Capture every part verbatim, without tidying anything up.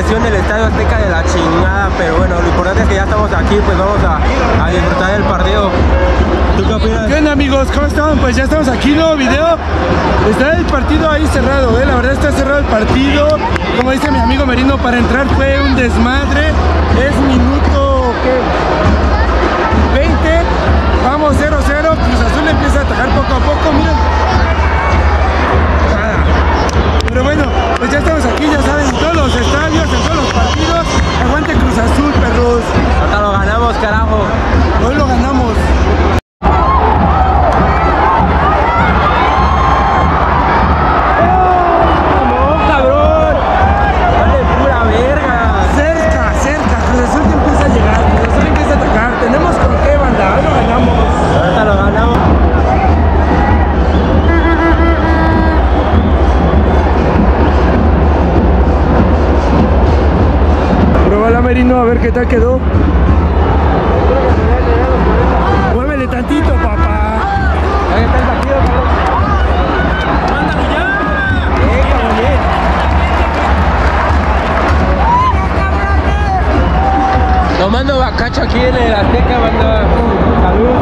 Inauguración del Estadio Azteca de la chingada, pero bueno, lo importante es que ya estamos aquí, pues vamos a, a disfrutar del partido. ¿Tú qué opinas? ¿Qué onda, amigos? ¿Cómo están? Pues ya estamos aquí, nuevo video. Está el partido ahí cerrado, ¿eh? La verdad está cerrado el partido. Como dice mi amigo Merino, para entrar fue un desmadre. Es minuto, ¿qué? veinte. Vamos cero cero. Cruz Azul empieza a atacar poco a poco, miren. Pero bueno, pues ya estamos aquí, ya saben, en todos los estadios, en todos los partidos. Aguante Cruz Azul, perros. Hasta lo ganamos, carajo. Hoy lo ganamos. Merino, a ver qué tal quedó. Muévele tantito, papá. Ahí está el partido, Carlos. ¡Mándalo ya! Tomando bacacho aquí en el Azteca, banda. Salud.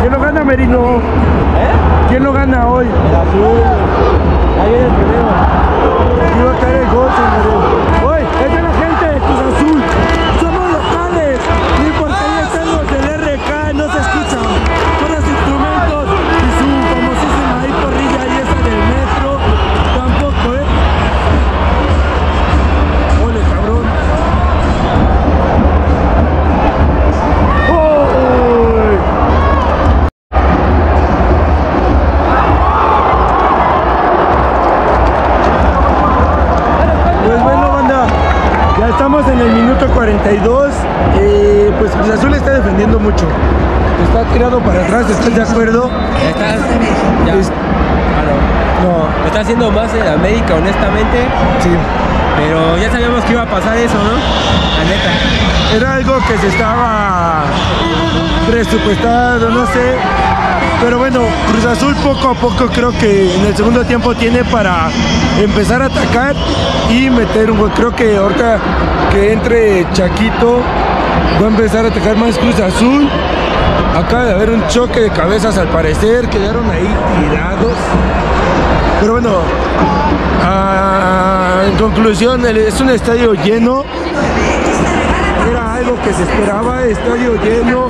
¿Quién lo gana, Merino? ¿Eh? ¿Quién lo gana hoy? El azul. Ahí viene el primero. Aquí va a caer el gol, señor. ¡Oye! ¡Esta es la gente! Cruz Azul, somos locales, ni porque ahí están los del R K, no se escuchan, con los instrumentos y su famosísima ahí corrilla y esa del metro, tampoco, eh. Ole, cabrón. ¡Oh! Pues bueno, banda. Ya estamos en el minuto cuarenta y dos, eh, pues Cruz Azul está defendiendo mucho, está tirado para atrás, ¿estás de acuerdo? ¿Estás? Ya. Es... Ah, no. No. Está haciendo más el América, honestamente. Sí. Pero ya sabíamos que iba a pasar eso, ¿no? La neta. Era algo que se estaba presupuestado, no sé. Pero bueno, Cruz Azul poco a poco creo que en el segundo tiempo tiene para empezar a atacar y meter un gol. Creo que ahorita que entre Chaquito va a empezar a atacar más Cruz Azul. Acaba de haber un choque de cabezas al parecer, quedaron ahí tirados. Pero bueno, a, en conclusión es un estadio lleno. Era algo que se esperaba, estadio lleno.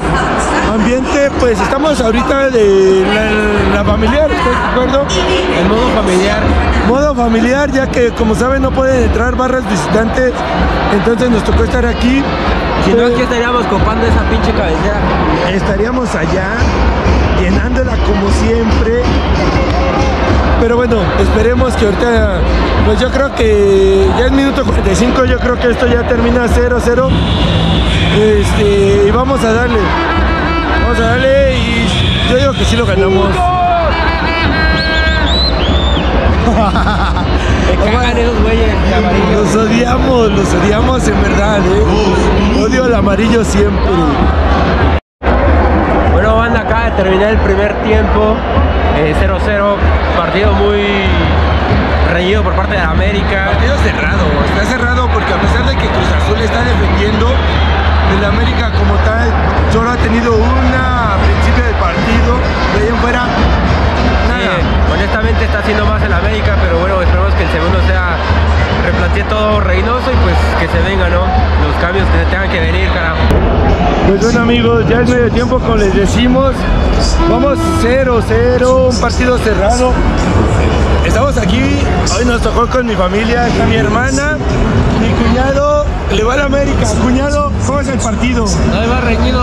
Ambiente, pues estamos ahorita de la, la familiar, ¿estás de acuerdo? El modo familiar. Modo familiar, ya que como saben no pueden entrar barras visitantes, entonces nos tocó estar aquí. Si pero, no, aquí estaríamos copando esa pinche cabecera. Estaríamos allá, llenándola como siempre. Pero bueno, esperemos que ahorita, pues yo creo que ya es minuto cuarenta y cinco, yo creo que esto ya termina cero cero. Este, y vamos a darle. Vamos a darle y yo digo que sí lo ganamos. Me cagan esos güeyes. Los odiamos, los odiamos en verdad, ¿eh? Odio al amarillo siempre. Bueno, banda, acaba de terminar el primer tiempo. cero cero, eh, partido muy reñido por parte de América. Partido cerrado, está cerrado porque a pesar de que Cruz Azul está defendiendo, el América como tal solo ha tenido una a principio del partido, de ahí en fuera nada. Sí, honestamente está haciendo más el América, pero bueno, esperemos que el segundo sea, replantee todo Reinoso y pues que se vengan, ¿no? Los cambios que se tengan que venir, carajo. Pues bueno, amigos, ya es medio tiempo, como les decimos, vamos cero cero, un partido cerrado. Estamos aquí, hoy nos tocó con mi familia, está mi hermana, mi cuñado. Le va a la América, cuñado, ¿cómo es el partido? Ahí va reñido,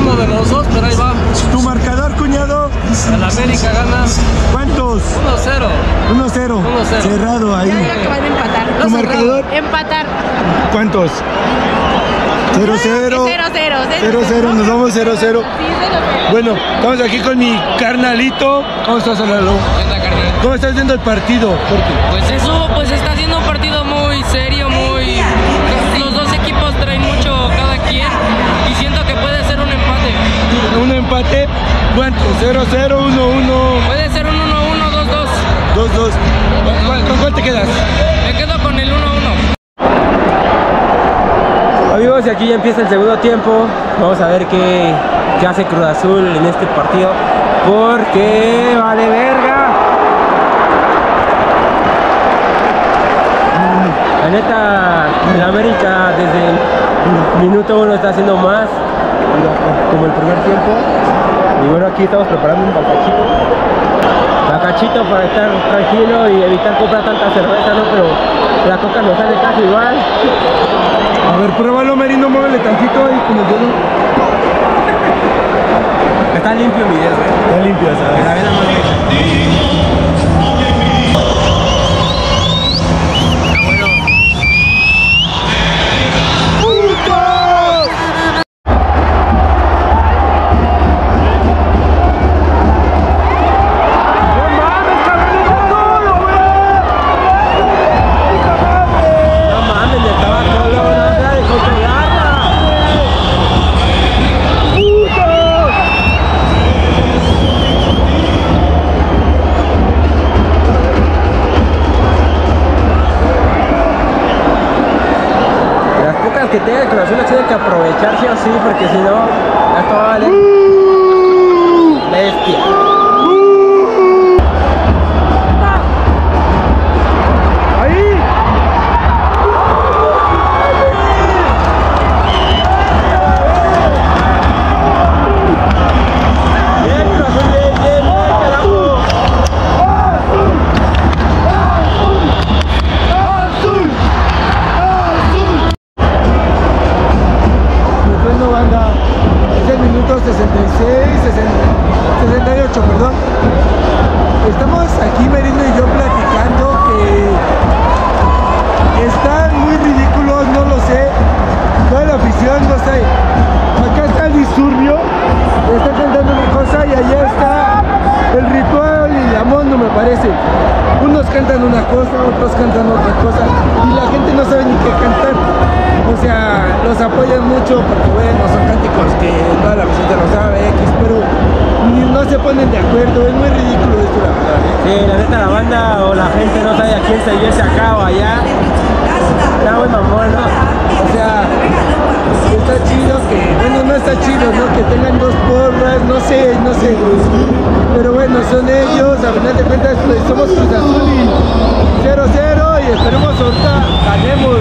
uno de los dos, pero ahí va. ¿Tu marcador, cuñado? El América gana. ¿Cuántos? uno cero. uno cero. Cerrado ahí. Yo creo que van a empatar. ¿Tu no marcador? Empatar. ¿Cuántos? cero cero. cero cero, nos vamos cero cero. Bueno, estamos aquí con mi carnalito. ¿Cómo estás, Alalo? ¿Cómo estás viendo el partido? Pues eso, pues está haciendo un partido muy serio, muy... Los dos equipos traen mucho cada quien y siento que puede ser un empate. ¿Un empate? ¿Cuánto? ¿cero cero, uno uno? Puede ser un uno uno, dos dos. dos dos. ¿Con cuál te quedas? Me quedo con el uno uno. Amigos, y aquí ya empieza el segundo tiempo. Vamos a ver qué, qué hace Cruz Azul en este partido, porque vale verga. La neta, el América desde el minuto uno está haciendo más, como el primer tiempo. Y bueno, aquí estamos preparando un bacachito. Bacachito para estar tranquilo y evitar comprar tanta cerveza, ¿no? Pero la coca nos sale casi igual. A ver, pruébalo, Merino, muévele tantito ahí como yo no. Está limpio mi dedo, ¿eh? Está limpio, ¿sabes? La vida que tenga el Cruz Azul tiene que aprovecharse así, porque si no, ya todo vale. Bestia. Ahí. Bien, Cruz Azul, bien, bien, bien, carajo. sesenta y seis, sesenta, sesenta y ocho, perdón. Estamos aquí, Merino y yo, platicando que están muy ridículos, no lo sé. Toda la afición, no sé. Acá está el disturbio, está cantando una cosa y allá está el ritual y la mono, me parece. Unos cantan una cosa, otros cantan otra cosa y la gente no sabe ni qué cantar. O sea, los apoyan mucho porque bueno, son cánticos que toda la visita lo sabe, X, pero no se ponen de acuerdo. Es muy ridículo esto, la verdad, ¿eh? Sí, la neta, la banda o la gente no sabe a quién se viese acá o allá. Está muy mamón, ¿no? O sea, está chido que, bueno, no está chido, ¿no? Que tengan dos porras, no sé, no sé, pero bueno, son ellos. A final de cuentas, pues, somos Cruz Azul y cero cero y esperemos ahorita ganemos.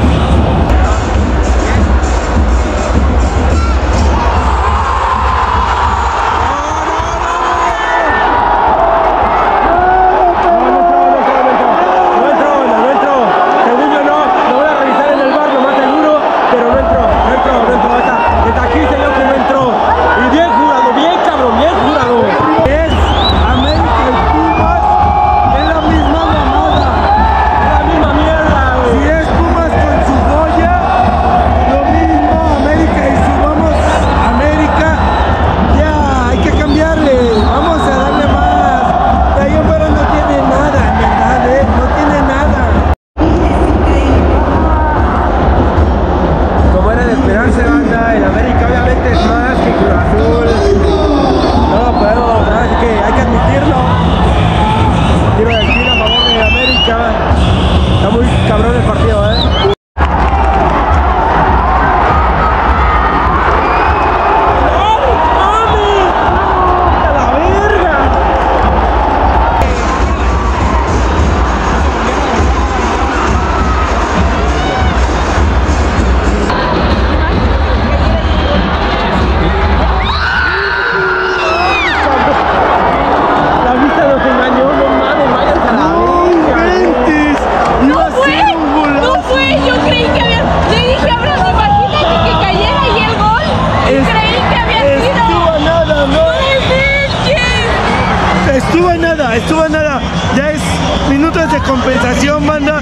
Compensación, banda.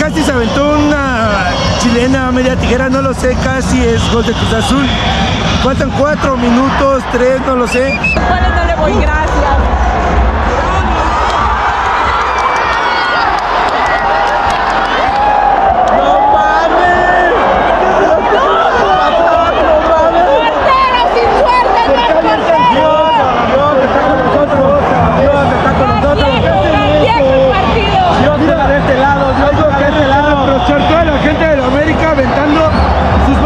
Casi se aventó una chilena, media tijera, no lo sé. Casi es gol de Cruz Azul. Faltan cuatro minutos, tres, no lo sé. Bueno, no le voy, gracias. Toda la gente de la América aventando sus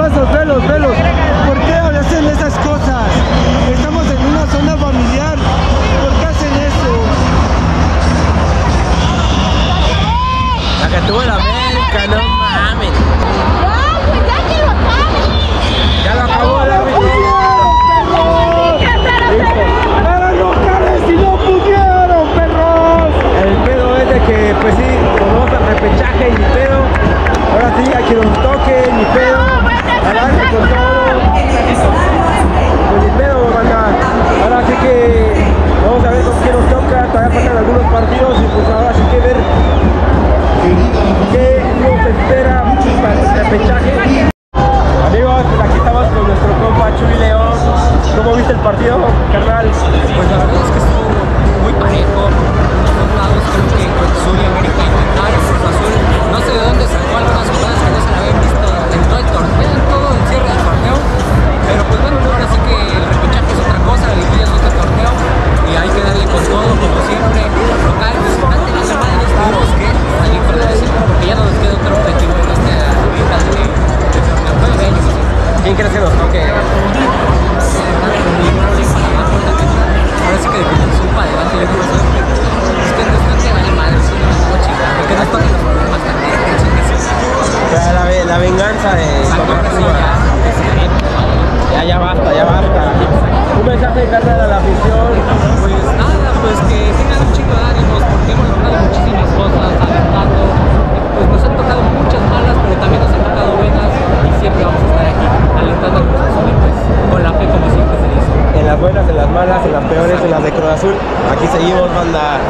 las de Cruz Azul. Aquí seguimos, banda.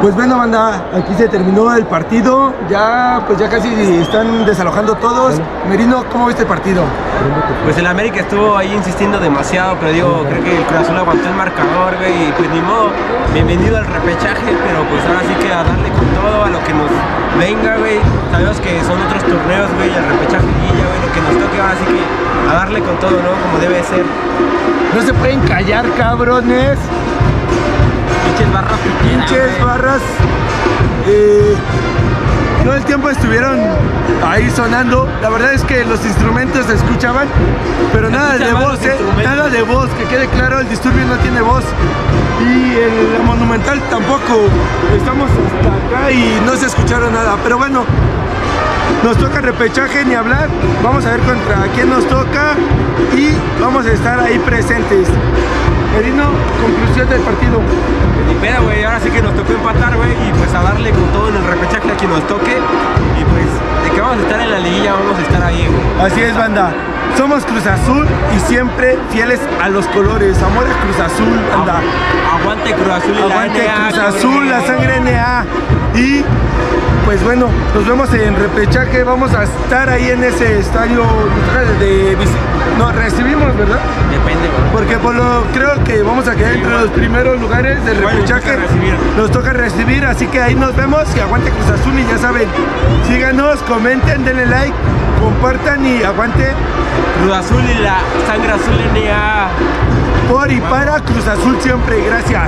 Pues bueno, banda, aquí se terminó el partido. Ya pues ya casi están desalojando todos. Merino, ¿cómo viste el partido? Pues el América estuvo ahí insistiendo demasiado, pero digo, creo que el Cruz Azul aguantó el marcador, güey, y pues ni modo, bienvenido al repechaje, pero pues ahora sí que a darle con todo, a lo que nos venga, güey. Sabemos que son otros torneos, güey, el repechaje guilla, güey, lo que nos toque, ahora sí que a darle con todo, ¿no? Como debe ser. No se pueden callar, cabrones. Pinches barras piqueras. Pinches barras. Eh, todo el tiempo estuvieron ahí sonando. La verdad es que los instrumentos se escuchaban, pero se nada escuchaban de voz, eh, nada de voz. Que quede claro, el disturbio no tiene voz. Y el monumental tampoco. Estamos hasta acá y no se escucharon nada. Pero bueno, nos toca repechaje ni hablar. Vamos a ver contra quién nos toca y vamos a estar ahí presentes. Merino, conclusión del partido. Ni pena, güey, ahora sí que nos tocó empatar, güey, y pues a darle con todo en el repechaje a quien nos toque. Y pues, de que vamos a estar en la liguilla, vamos a estar ahí, güey. Así es, banda. Somos Cruz Azul y siempre fieles a los colores. Amor a Cruz Azul, banda. Aguante Cruz Azul y la Aguante N A, Cruz Azul, la sangre N A. Y pues bueno, nos vemos en repechaje. Vamos a estar ahí en ese estadio de no recibimos, ¿verdad? Depende, bro. Porque por lo creo que vamos a quedar sí, entre igual. los primeros lugares del igual repechaje. Nos toca recibir, así que ahí nos vemos. Que aguante Cruz Azul y ya saben, síganos, comenten, denle like, compartan y aguante Cruz Azul y la sangre azul N A. Por y para Cruz Azul siempre, gracias.